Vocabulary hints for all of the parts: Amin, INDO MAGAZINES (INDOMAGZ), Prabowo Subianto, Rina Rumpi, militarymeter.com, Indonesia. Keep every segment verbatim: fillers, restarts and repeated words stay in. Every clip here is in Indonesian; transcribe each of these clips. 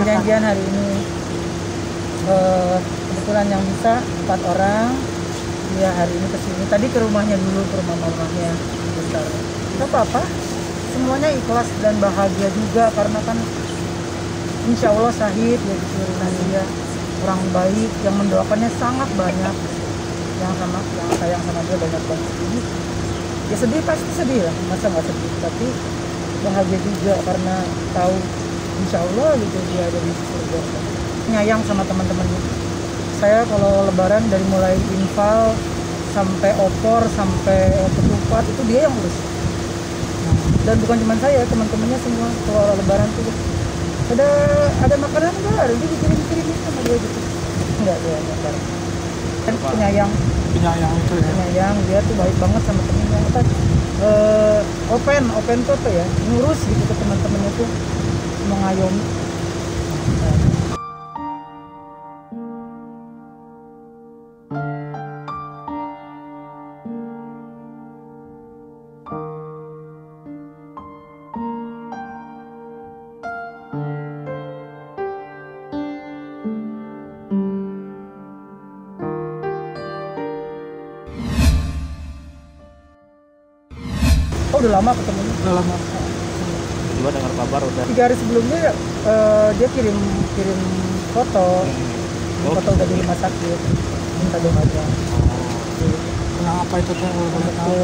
Perjanjian hari ini eh, kebetulan yang bisa empat orang, dia ya, hari ini kesini. Tadi ke rumahnya dulu, ke rumah mamanya besar. Gak apa-apa, semuanya ikhlas dan bahagia juga karena kan insya Allah sahid ya, disuruh dia orang baik yang mendoakannya sangat banyak, yang sama yang sayang sama dia banyak banget. Jadi ya sedih pasti sedih lah, masa nggak sedih, tapi bahagia juga karena tahu insya Allah gitu dia ada di surga. Nyayang sama teman-teman. Saya kalau lebaran dari mulai infal sampai opor sampai ketupat itu dia yang urus. Dan bukan cuma saya, teman-temannya semua kalau lebaran tuh ada ada makanan enggak, ada dia dikirim-kirim sama dia gitu. Enggak dia enggak. Kan penyayang. Penyayang itu ya. Penyayang, dia tuh baik banget sama temennya. Kan eh, open, open tuh tuh ya, ngurus gitu ke teman-temannya tuh, mengayomi. Udah lama ketemu. Udah lama. Coba dengar kabar udah. Tiga hari sebelumnya uh, dia kirim kirim foto, oh, foto udah di rumah sakit. Minta doa aja. Kenapa apa itu tuh? Aku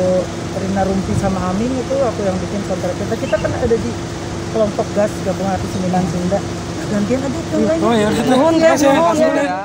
Rina Rumpi sama Amin itu aku yang bikin kontrak kita. Kita kan ada di kelompok gas gabungan artis Seniman Sunda. Gantian aja itu lagi. Oh ya, mohon ya, mohon ya.